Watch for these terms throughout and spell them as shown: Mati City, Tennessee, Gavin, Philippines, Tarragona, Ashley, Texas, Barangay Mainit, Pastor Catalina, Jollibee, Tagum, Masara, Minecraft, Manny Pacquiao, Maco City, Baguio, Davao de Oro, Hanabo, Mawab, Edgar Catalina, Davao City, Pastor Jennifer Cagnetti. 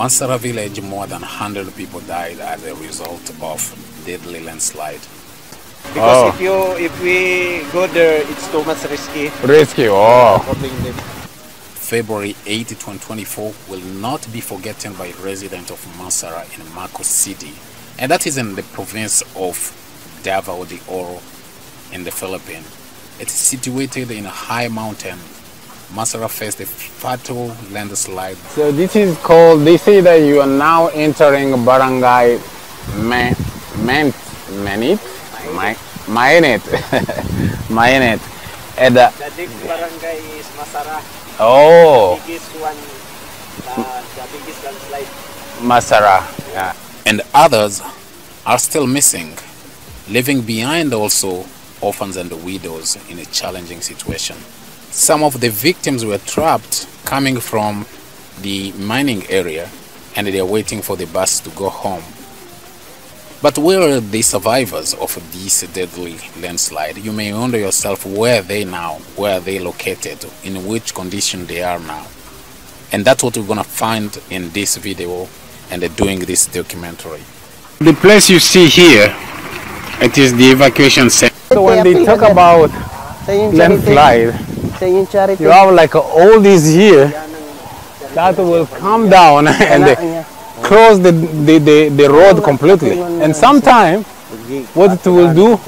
Masara village, more than 100 people died as a result of deadly landslide. Because if we go there, it's too much risky. Risky, oh. February 8, 2024 will not be forgotten by residents of Masara in Maco City. And that is in the province of Davao de Oro in the Philippines. It is situated in a high mountain. Masara faced a fatal landslide. So this is called, they say that you are now entering Barangay Mainit. And the biggest barangay is Masara. Oh. The biggest one, the biggest landslide. Masara, yeah. And others are still missing, leaving behind also orphans and widows in a challenging situation. Some of the victims were trapped coming from the mining area and they are waiting for the bus to go home. But where are the survivors of this deadly landslide? You may wonder yourself, where are they now? Where are they located? In which condition they are now? And that's what we're going to find in this video and doing this documentary. The place you see here, it is the evacuation center. So when they talk about landslide, you have like all these here that will come down and they close the road completely. And sometimes what it will do,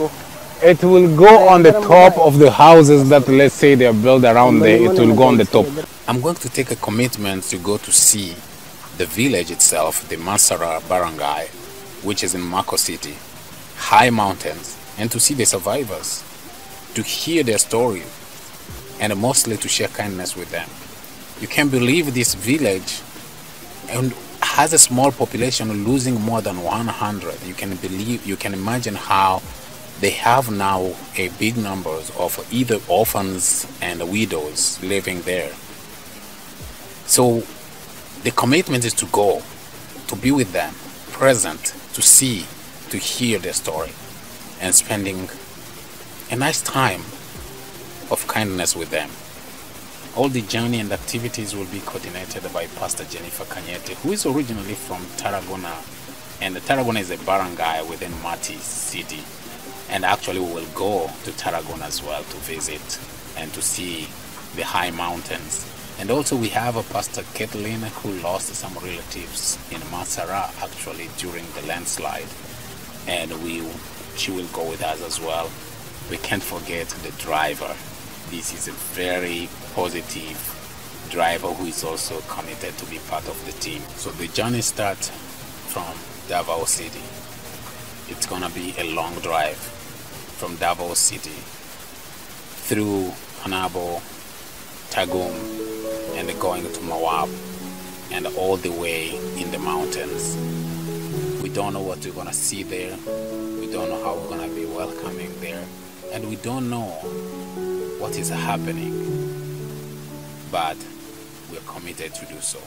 it will go on the top of the houses that, let's say, they are built around there. It will go on the top. I'm going to take a commitment to go to see the village itself, the Masara barangay, which is in Maco City, high mountains, and to see the survivors, to hear their story, and mostly to share kindness with them. You can't believe this village and has a small population losing more than 100. You can imagine how they have now a big numbers of either orphans and widows living there. So the commitment is to go, to be with them, present, to see, to hear their story, and spending a nice time of kindness with them. All the journey and activities will be coordinated by Pastor Jennifer Cagnetti, who is originally from Tarragona, and Tarragona is a barangay within Mati City. And actually we will go to Tarragona as well to visit and to see the high mountains. And also we have a Pastor Catalina who lost some relatives in Masara actually during the landslide, and she will go with us as well. We can't forget the driver. This is a very positive driver who is also committed to be part of the team. So the journey starts from Davao City. It's gonna be a long drive from Davao City through Hanabo, Tagum, and going to Mawab, and all the way in the mountains. We don't know what we're gonna see there. We don't know how we're gonna be welcoming there. And we don't know what is happening, but we're committed to do so.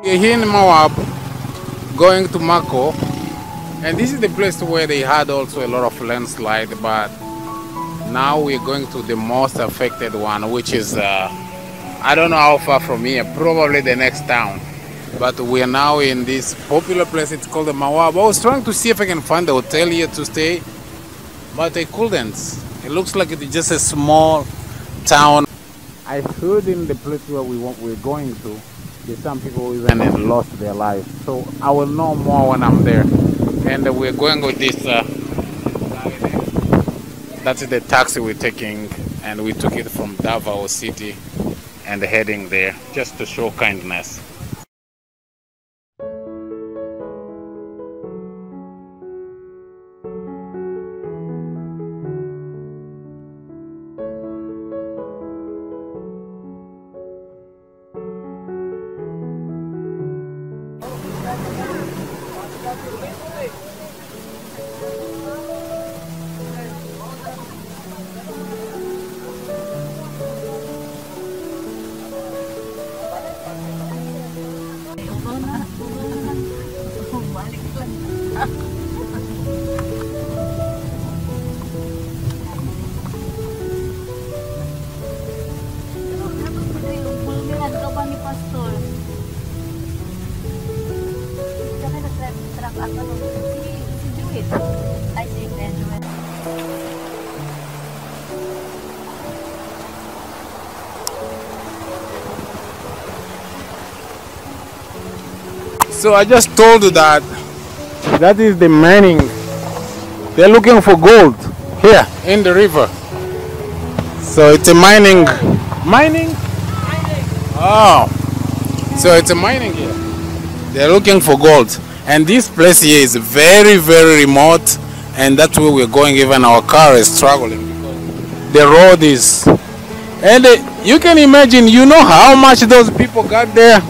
We're here in Mawab, going to Maco, and this is the place where they had also a lot of landslide, but now we're going to the most affected one, which is I don't know how far from here, probably the next town. But we are now in this popular place, it's called the Mawab. I was trying to see if I can find a hotel here to stay, but I couldn't. It looks like it's just a small town. I heard in the place where we're going to, there's some people even have lost their life. So I will know more when I'm there. And we're going with this, that's the taxi we're taking, and we took it from Davao City and heading there just to show kindness. So I just told you that is the mining. They're looking for gold here in the river. So it's a mining. Mining? Mining. Oh. So it's a mining here. They're looking for gold. And this place here is very, very remote. And that's where we're going. Even our car is struggling because the road is. And you can imagine, you know how much those people got there.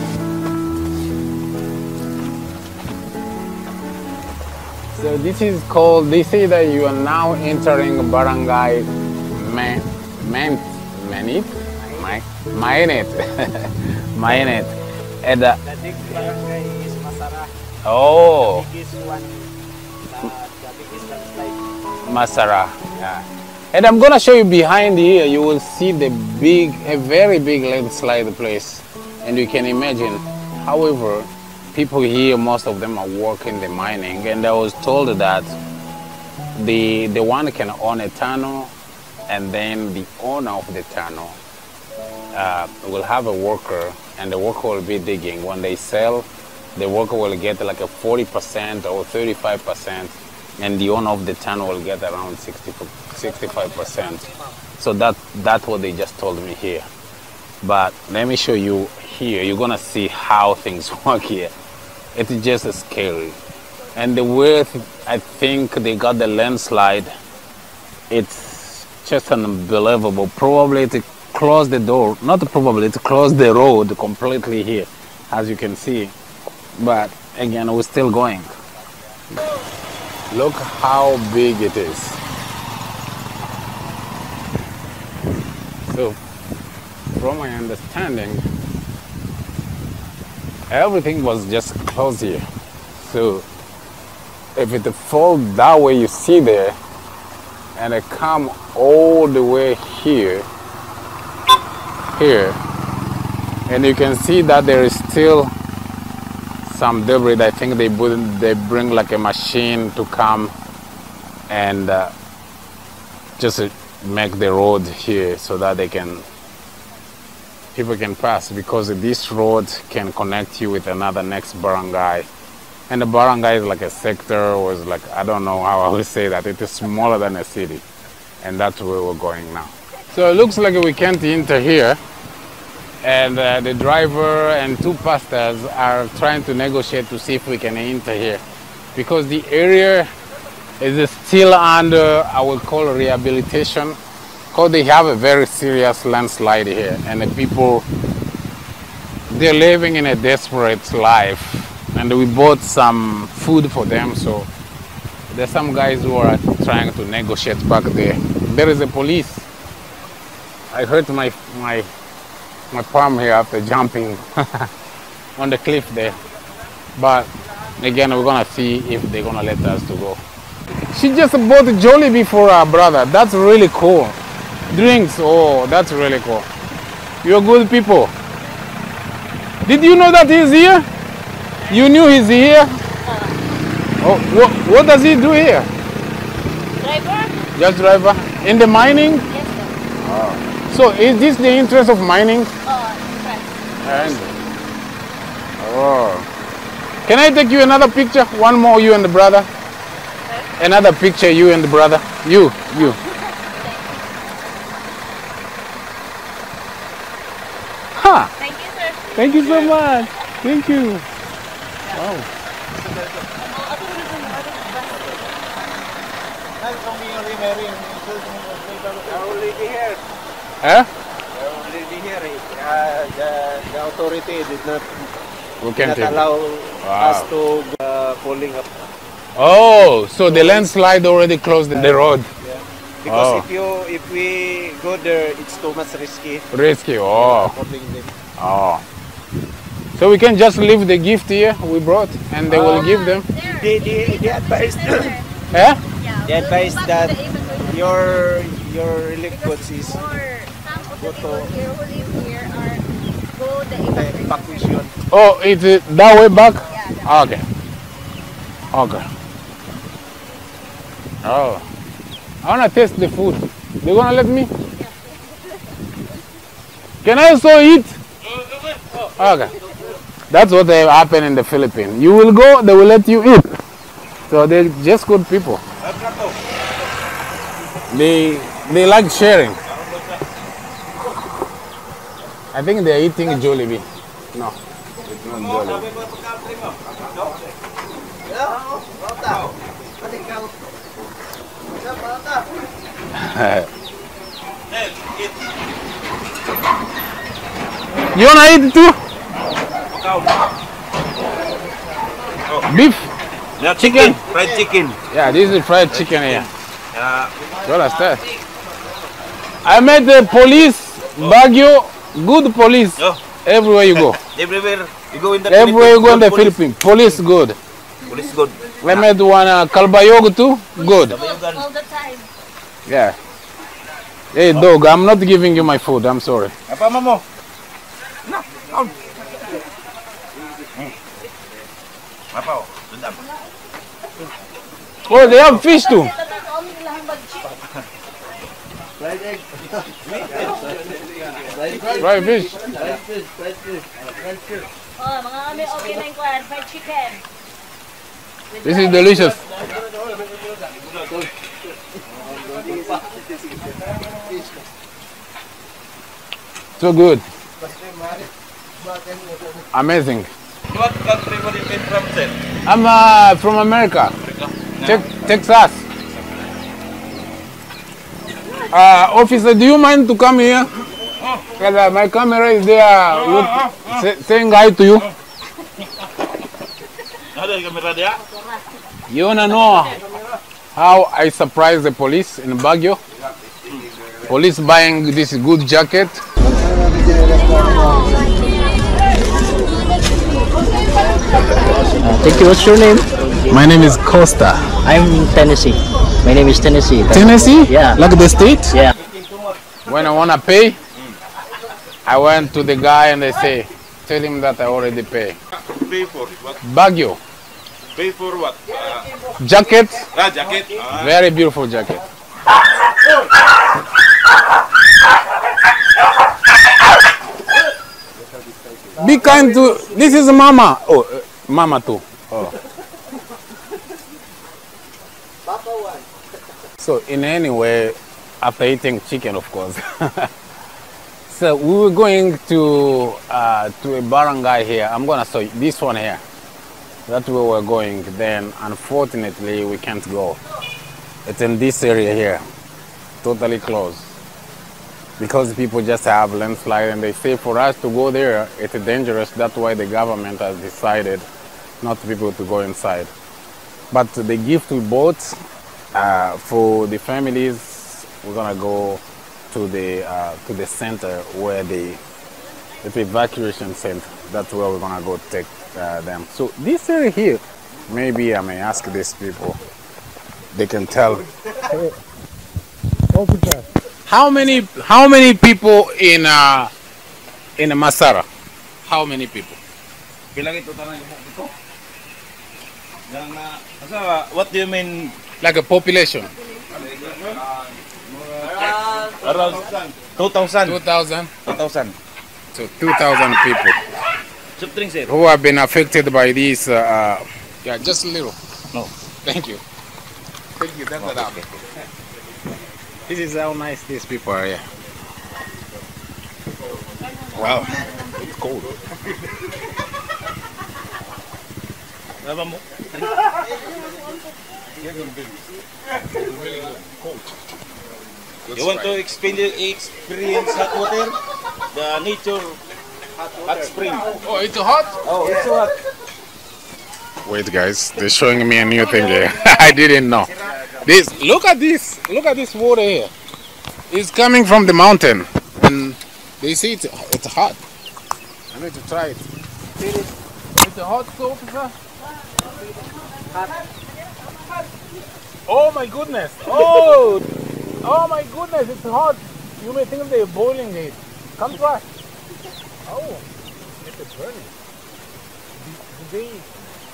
So this is called, they say that you are now entering Barangay Mainit. Mainit. And the next barangay is Masara. Oh. The biggest one. The biggest landslide. Masara. Yeah. And I'm gonna show you behind here. You will see the big, a very big landslide place. And you can imagine. However, people here, most of them are working the mining, and I was told that the one can own a tunnel, and then the owner of the tunnel will have a worker, and the worker will be digging. When they sell, the worker will get like a 40% or 35%, and the owner of the tunnel will get around 65%. So that's what they just told me here. But let me show you here. You're gonna see how things work here. It's just scary. And the way I think they got the landslide, it's just unbelievable. Probably it closed the door, not probably, it closed the road completely here, as you can see. But again, we're still going. Look how big it is. So from my understanding, everything was just closed here. So if it falls that way you see there, and it come all the way here, and you can see that there is still some debris. I think they bring like a machine to come and just make the road here so that they can. People can pass, because this road can connect you with another next barangay, and the barangay is like a sector, or is like, I don't know how I would say that, it is smaller than a city, and that's where we're going now. So it looks like we can't enter here, and the driver and two pastors are trying to negotiate to see if we can enter here, because the area is still under, I would call, rehabilitation. Because they have a very serious landslide here, and the people, they're living in a desperate life, and we bought some food for them. So there's some guys who are trying to negotiate back there. There is a police. I hurt my palm here after jumping. on the cliff there. But again, we're gonna see if they're gonna let us to go. She just bought Jollibee for her brother. That's really cool. Drinks, oh, that's really cool. You're good people. Did you know that he's here? You knew he's here? Oh, what does he do here? Driver. Just driver? In the mining? Yes, sir. Oh. So is this the interest of mining? Interest. Oh. Can I take you another picture? One more, you and the brother. Okay. Another picture, you and the brother. You. Ha! Huh. Thank you, sir. Thank you so much. Thank you. Wow. Huh? The authority did not. We can't allow us to pulling up. Oh, so the landslide already closed the road. Yeah. Because if we go there, it's too much risky. Risky, oh. Oh. So we can just leave the gift here we brought, and they will give them. They advise. Yeah? They advise that your relief goods is go to. Oh, is it that way back? Yeah, okay. Okay. Oh. I wanna taste the food. They gonna let me? Yeah. Can I also eat? Okay. That's what happened in the Philippines. You will go, they will let you eat. So they're just good people. They like sharing. I think they're eating Jollibee. No, it's not Jollibee. You wanna eat too? Beef? No, chicken. Fried chicken. Yeah, this is fried chicken here. Yeah. I met the police, Baguio. Good police everywhere you go. Everywhere you go in the Philippines. Everywhere you go in the Philippines. Police good. Police good. We made one Kalbayog too. Good. All the time. Yeah. Hey dog, I'm not giving you my food. I'm sorry. No. Oh, they have fish too. Fried egg. Fried fish. Fried chicken. This is delicious. So good. Amazing. What country were you from, sir? I'm from America. Texas. Officer, do you mind to come here? Because my camera is there saying hi to you. You wanna know how I surprised the police in Baguio? Police buying this good jacket. Thank you, what's your name? My name is Costa. I'm in Tennessee. My name is Tennessee. Tennessee? Yeah. Like the state? Yeah. When I want to pay, I went to the guy and I say, tell him that I already pay. Pay for what? Baguio. Pay for what? Jacket. Jacket. Very beautiful jacket. Be kind to, this is mama. Oh, mama too. Oh. So in any way, after eating chicken, of course. So we were going to a barangay here. I'm gonna show you this one here. That's where we're going. Then, unfortunately, we can't go. It's in this area here, totally closed, because people just have landslide, and they say for us to go there, it's dangerous. That's why the government has decided not people to go inside. But the gift we bought. For the families, we're gonna go to the center where the evacuation center. that's where we're gonna go take them. So this area here, maybe I may ask these people, they can tell. Hey. How many people in Masara? How many people? What do you mean? Like a population? Around 2,000. 2,000? 2,000. So 2,000 people who have been affected by this. Yeah, just a little. No. Thank you. Thank you. That's enough. Okay. This is how nice these people are here. Wow. It's cold. You want to experience hot water? The nature hot spring. Oh, it's hot? Oh, it's hot. Wait, guys, they're showing me a new thing here. I didn't know. This, look at this. Look at this water here. It's coming from the mountain. And they say it's hot. I need to try it. It's a hot soap, sir? Hot. Oh my goodness. Oh. Oh my goodness, it's hot. You may think they're boiling it. Come try. Oh, it's burning.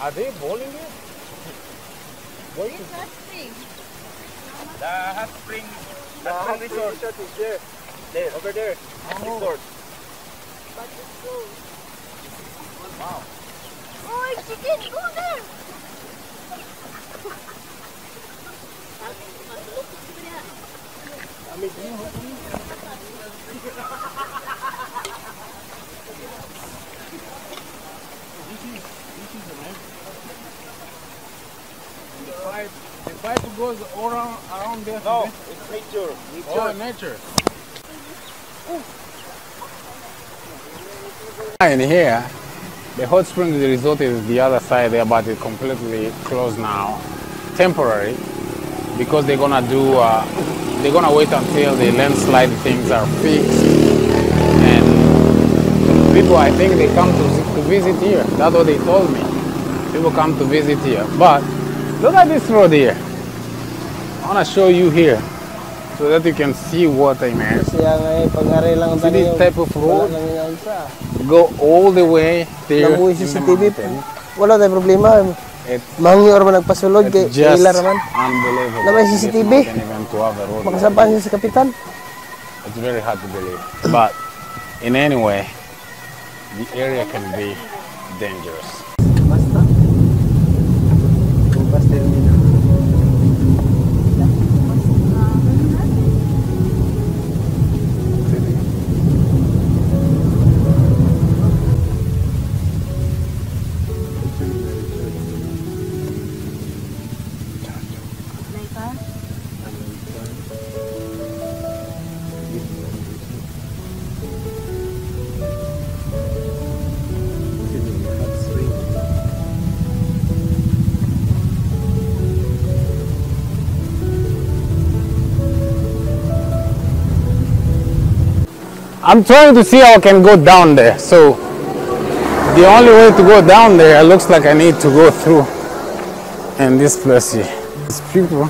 Are they boiling it? What is hot spring? The hot spring. The hot resort is there. There, over there. Oh. Resort. But it's cold. Wow. Oh, it's getting colder. The pipe goes all around there. No, it's nature. Oh, nature. And here, the hot springs resort is the other side there, but it's completely closed now, temporary, because they're gonna do. They're gonna wait until the landslide things are fixed, and people, I think they come to visit here. That's what they told me. People come to visit here. But look at this road here. I wanna show you here so that you can see what I meant. See this type of road? Go all the way there. Wala tayong problema. Mangyayari man nagpasulod kay Ila Raman. Unbelievable. Naman CCTV. Magsampahan siya sa kapitan. It's very hard to believe. But in any way, the area can be dangerous. Basta. Basta yun yun. I'm trying to see how I can go down there. So the only way to go down there, it looks like I need to go through. And this place here, these people,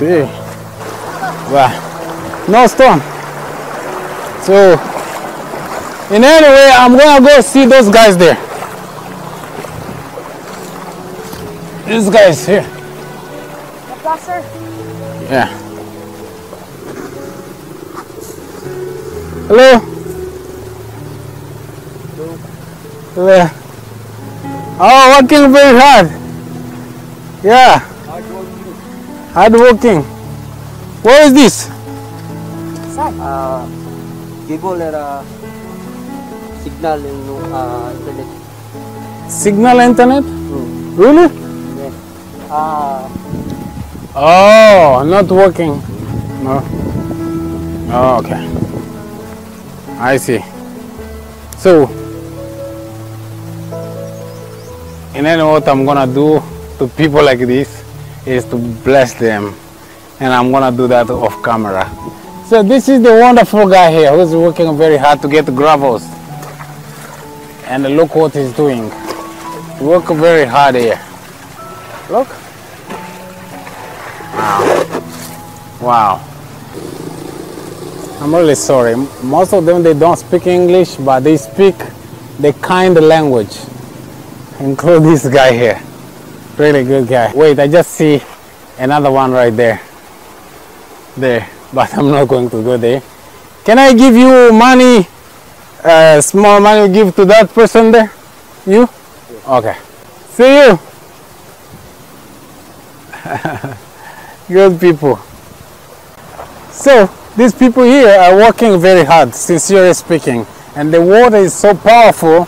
there, wow, no storm. So in any way, I'm gonna go see those guys there. These guys here. The pastor? Yeah. Hello? Hello? Oh, working very hard. Yeah. Hard working. Where is this? People are signal in internet. Signal internet? Mm. Really? Yes. Oh, not working. No. Oh, okay. I see. So, and then what I'm gonna do to people like this is to bless them, and I'm gonna do that off camera. So this is the wonderful guy here who's working very hard to get gravels. and look what he's doing. He work very hard here. Look. Wow. Wow. I'm really sorry. Most of them, they don't speak English, but they speak the kind language. Include this guy here. Really good guy. Wait, I just see another one right there. There, but I'm not going to go there. Can I give you money? Small money you give to that person there? You? Okay. See you. Good people. So, these people here are working very hard, sincerely speaking. And the water is so powerful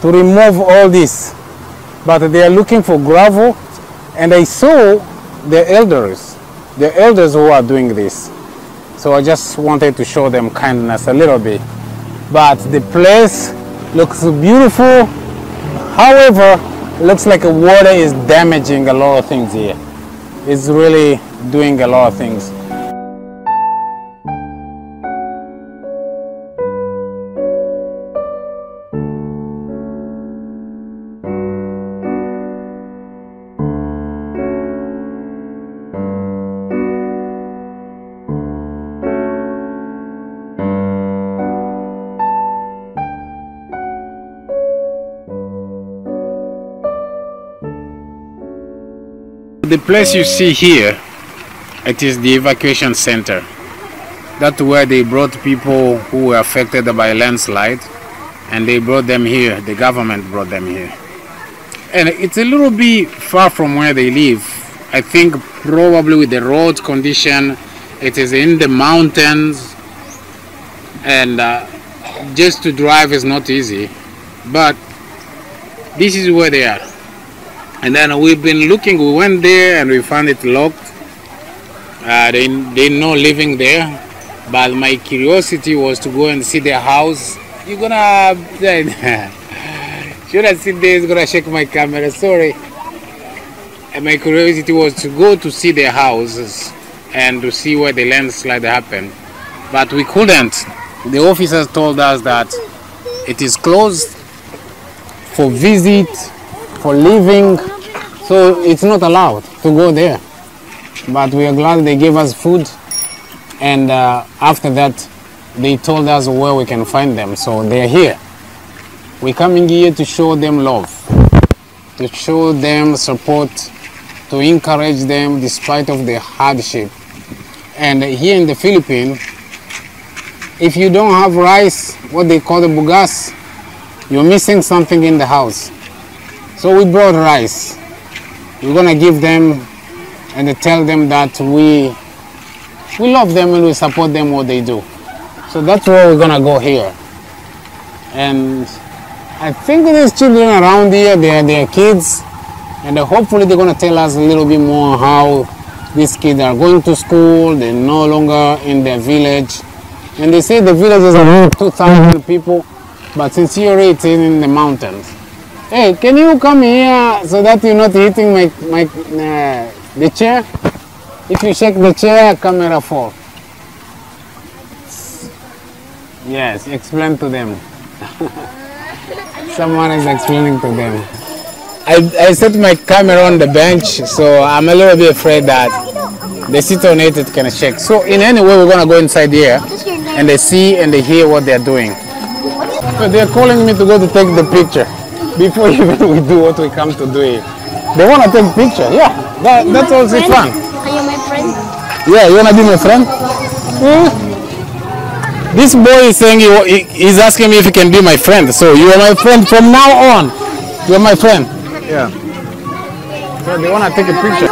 to remove all this. But they are looking for gravel. And I saw the elders who are doing this. So I just wanted to show them kindness a little bit. But the place looks beautiful. However, it looks like the water is damaging a lot of things here. It's really doing a lot of things. The place you see here, it is the evacuation center. That's where they brought people who were affected by landslide, and they brought them here. The government brought them here. And it's a little bit far from where they live. I think probably with the road condition, it is in the mountains, and just to drive is not easy. But this is where they are. And then we've been looking, we went there and we found it locked. They're not living there, but my curiosity was to go and see their house. You're gonna... Should I sit there? It's gonna shake my camera, sorry. And my curiosity was to go to see their houses and to see where the landslide happened. But we couldn't. The officers told us that it is closed for visit, for living, so it's not allowed to go there. But we are glad they gave us food, and after that they told us where we can find them, so they are here. We're coming here to show them love, to show them support, to encourage them despite of the hardship. And here in the Philippines, if you don't have rice, what they call the bugas, you're missing something in the house. So we brought rice. We're gonna give them and tell them that we love them and we support them what they do. So that's where we're gonna go here. And I think there's children around here, they are kids, and hopefully they're gonna tell us a little bit more how these kids are going to school, they're no longer in their village. And they say the village is around 2,000 people, but sincerely it's in the mountains. Hey, can you come here so that you're not hitting the chair? If you shake the chair, camera fall. Yes, explain to them. Someone is explaining to them. I set my camera on the bench, so I'm a little bit afraid that they sit on it, it can shake. So in any way, we're gonna go inside here and they see and they hear what they're doing. So they're calling me to go to take the picture. Before even we do what we come to do it. They want to take picture, yeah. That's also fun. Are you my friend? Yeah, you want to be my friend? Yeah. This boy is saying, he's asking me if he can be my friend. So you are my friend from now on. You are my friend. Yeah. So they want to take a picture.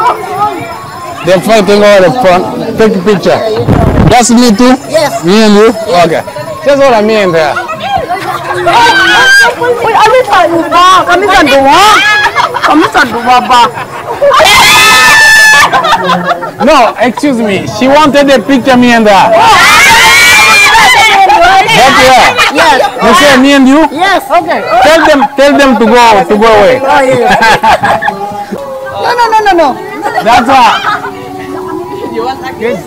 They're fighting all the front. Take a picture. That's me too? Yes. Me and you? Okay. That's what I mean there. No, excuse me. She wanted a picture me and her. That's her. Yes. You say me and you? Yes. Okay. Tell them to go away. No. That's her. You want like this?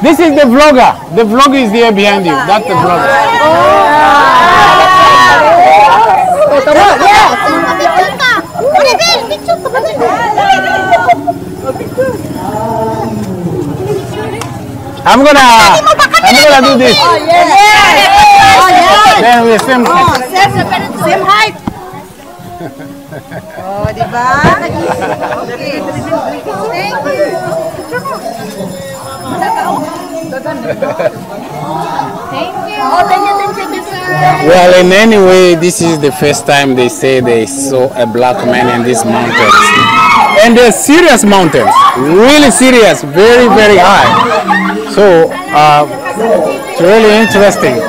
This is the vlogger. The vlogger is there behind you. That's the vlogger. I'm gonna do this. Oh yeah. Yeah. Oh yeah. Then we same height. Oh, diba? Okay. Thank you. Thank you. Oh, thank you, sir. Well, in any way, this is the first time they say they saw a black man in these mountains. And they're serious mountains. Really serious. Very, very high. So, it's really interesting.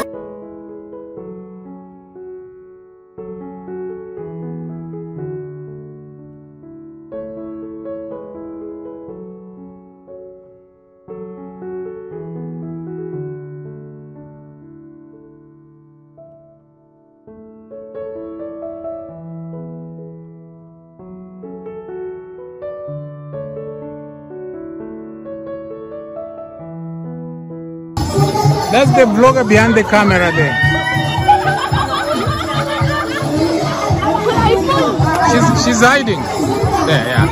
That's the blogger behind the camera there. She's hiding. There, yeah.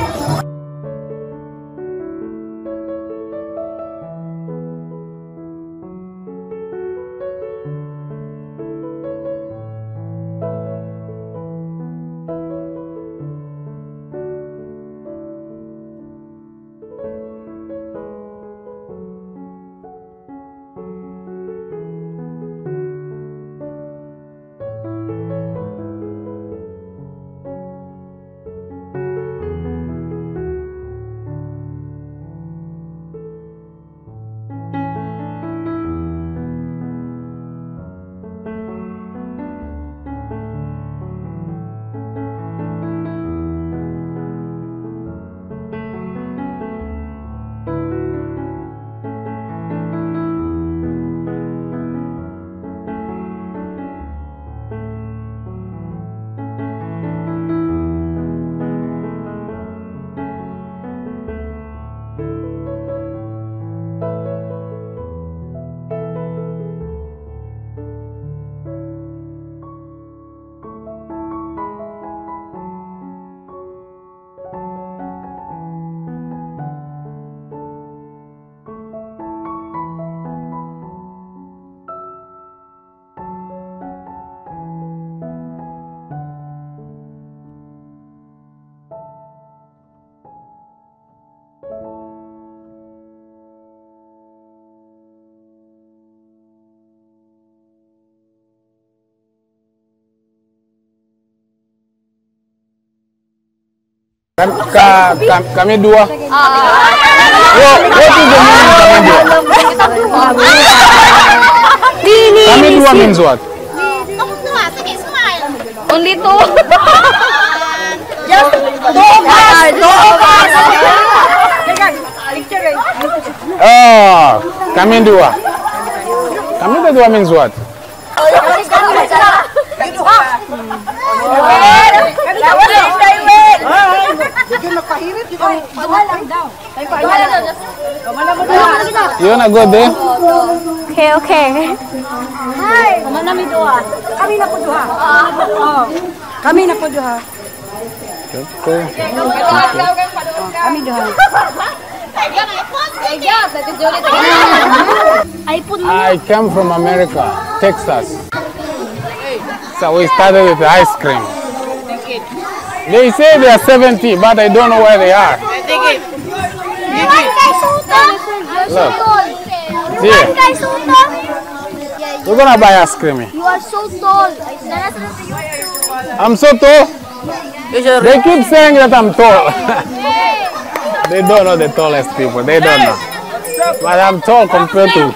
Kami dua. Kami dua means what? Only two. Just two of us. Oh, kami dua. Kami dua means what? You wanna go there? Okay. Hi. Kami na po doha. I come from America, Texas. So we started with ice cream. They say they are 70, but I don't know where they are. Look. See? We're gonna buy ice cream. You are so tall. I'm so tall? They keep saying that I'm tall. They don't know the tallest people. They don't know. But I'm tall compared to...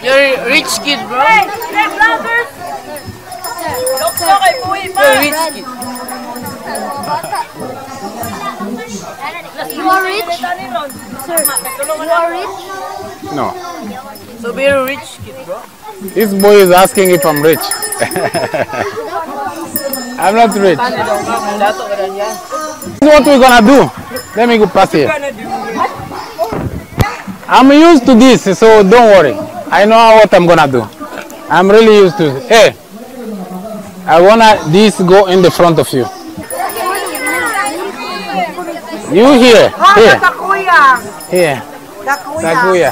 You're a rich kid, bro. You're a rich kid. You are rich? Sir, you are rich? No. So be a rich kid, bro. This boy is asking if I'm rich. I'm not rich. This is what we're gonna do. Let me go past here. I'm used to this, so don't worry. I know what I'm gonna do. I'm really used to it. Hey, I wanna this go in the front of you. You here. Here. Dakuya.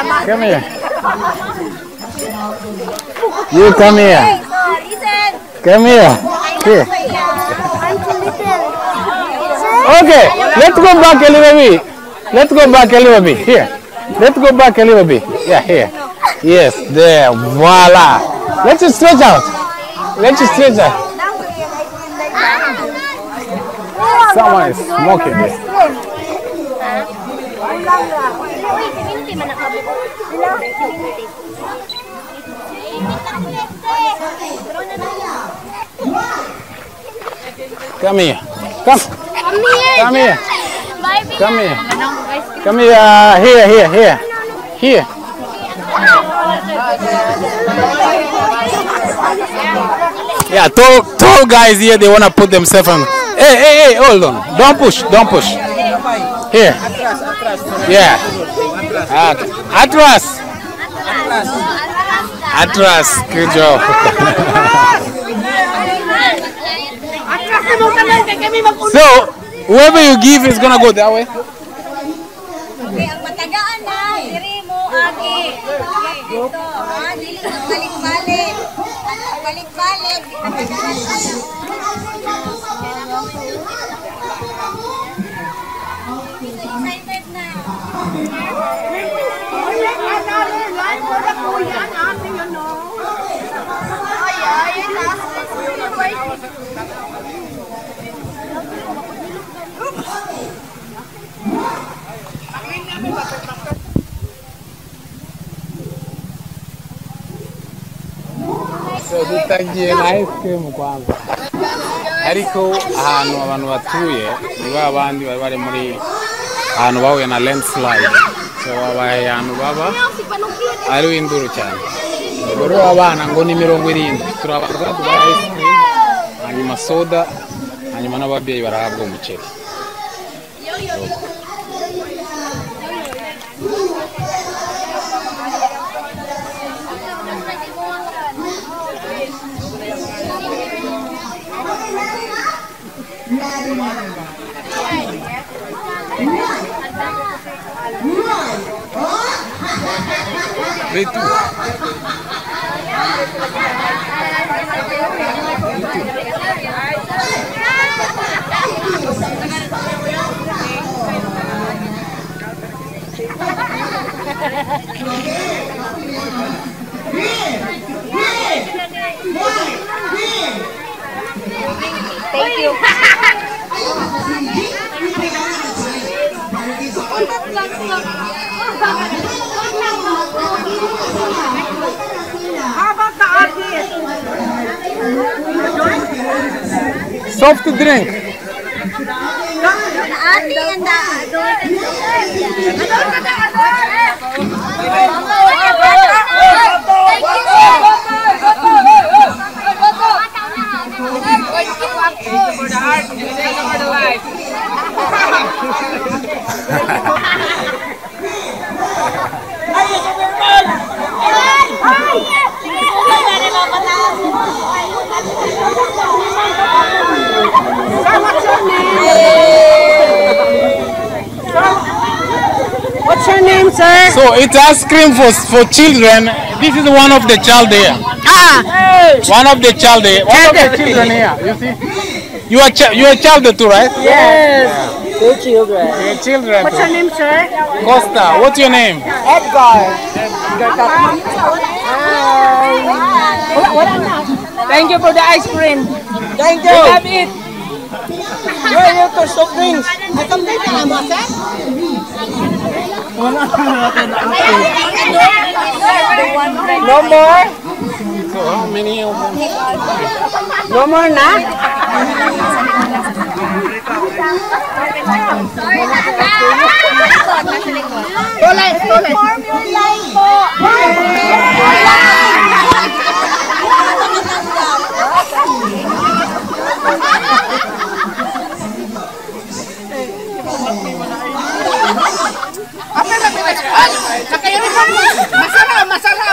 Come here. You come here. Come here. Here. Okay, let's go back a little bit. Let's go back a little bit. Here. Let's go back a little bit. Yeah, here. Yes, there. Voila. Let's stretch out. Let's stretch out. Someone is smoking this. Come here. Come. Come here. Come here. Come here. Here, here, here. Here. Yeah, tall guys here, they want to put themselves on. Hey, hey, hey, hold on. Don't push, don't push. Here. Yeah. Atras. Atras. Good job. So, whoever you give is going to go that way. So dutangiye na ice cream kwanza ariko ahantu abantu batuye ni babandi bari bari muri ahantu bahuye na landslide so babaye ahantu baba ari winduru cyane boro abana ngo ni 70 turabaza dubaye ice cream hanyuma soda hanyuma n'ababyeyi barahabwa umuceri. Thank you. Soft drink. What's your name, sir? So it's ice cream for children. This is one of the child here. Ah, one of the child here. One of the children here. You see, you are child too, right? Yes. Two children. Two children. What's your name, sir? Costa. What's your name? Edgar. Edgar Catalina. Hi. Thank you for the ice cream. Thank you. Have it. You are here to soft drinks. I come there to Amasa. No more. So how many? No more, na? I'm from Masara.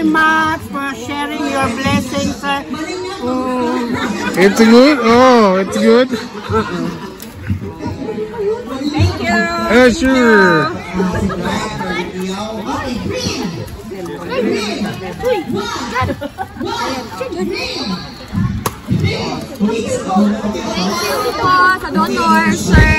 very much for sharing your blessings. It's good? Oh, it's good? Thank you. Sure. Thank you po sa donor, sir.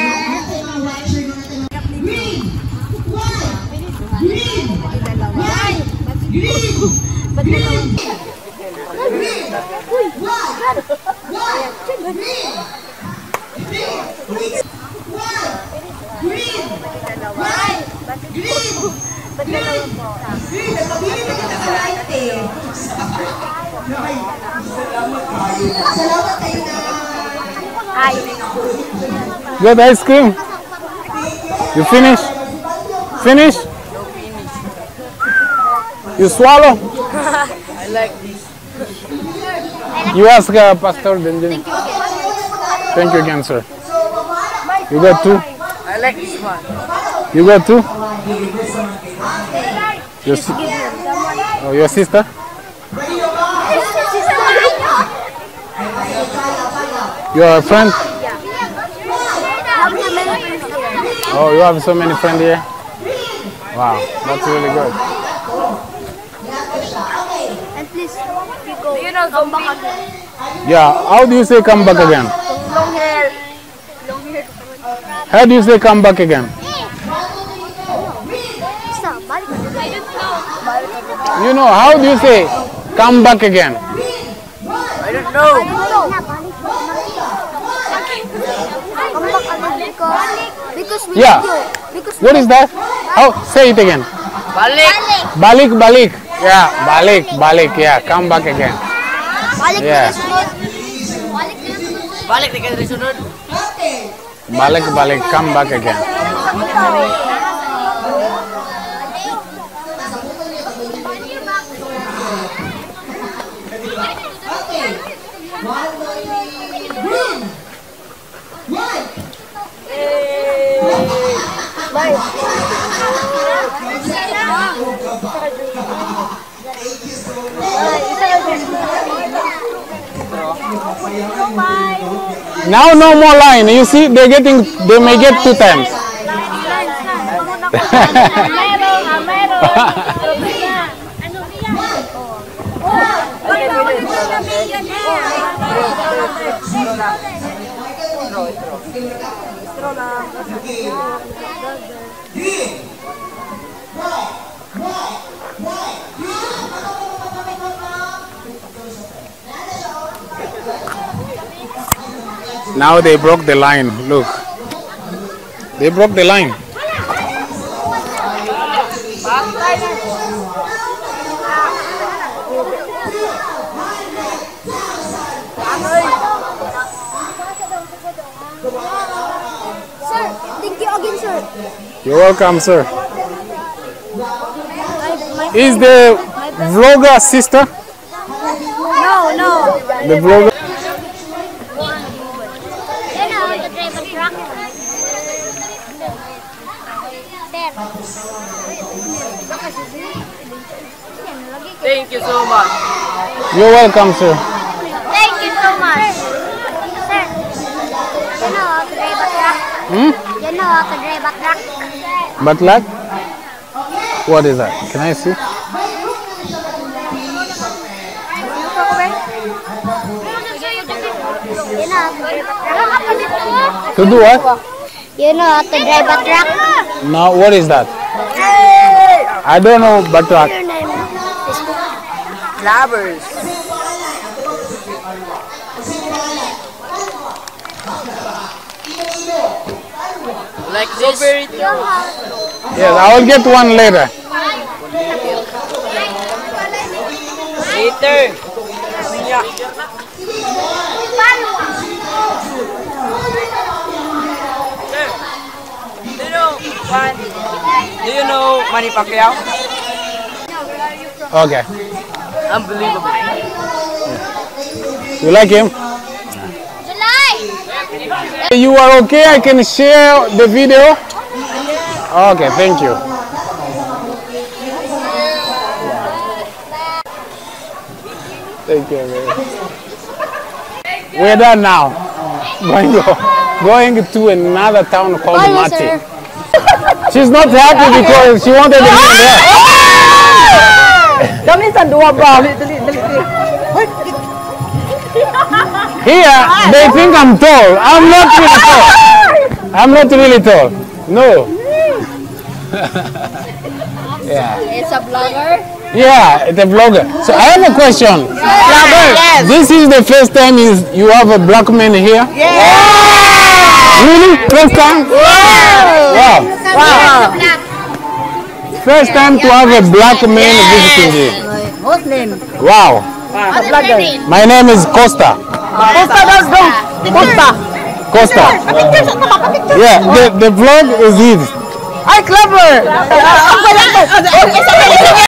Good ice cream. You finish? Finish? No finish. You swallow? I like this. You ask Pastor Benjamin. Thank you again, sir. You got two? I like this one. You got two? Your sister? Your friend? Oh, you have so many friends here? Wow, that's really good. And please, you know, come back again. Yeah, how do you say come back again? Long hair. Long hair. How do you say come back again? You know, how do you say come back again? I don't know. Yeah. What is that? Oh, say it again. Balik. Balik, balik. Yeah, balik, balik. Yeah, come back again. Balik, yeah. Balik, balik, balik. Come back again. Now no more line. You see, they may get two times. Now they broke the line. Look, they broke the line. Sir, thank you again, sir. You're welcome, sir. Is the vlogger sister? No, no. The vlogger. Thank you so much. You're welcome, sir. Thank you so much. Sir, you know how to drive a truck? You know how to drive a truck? Batlak? What is that? Can I see? To do what? You know how to drive a truck? No, what is that? I don't know batlak. Lovers. Like this. Yes, I will get one later. Later. Do you know Manny Pacquiao? Okay. Unbelievable. Yeah. You like him? July! You are okay? I can share the video? Okay, thank you. Thank you, man. We're done now. Going to another town called Mati. She's not happy because she wanted to be there. Here, they think I'm tall. I'm not really tall. I'm not really tall. No. Yeah. It's a blogger? Yeah, it's a blogger. So I have a question. Yes. This is the first time you have a black man here? Yeah. Really? First time? Wow. Wow. Wow. First time to have a black man visiting here. Muslim. Wow. My name is Costa. Costa. Yeah, the vlog is his. I clever.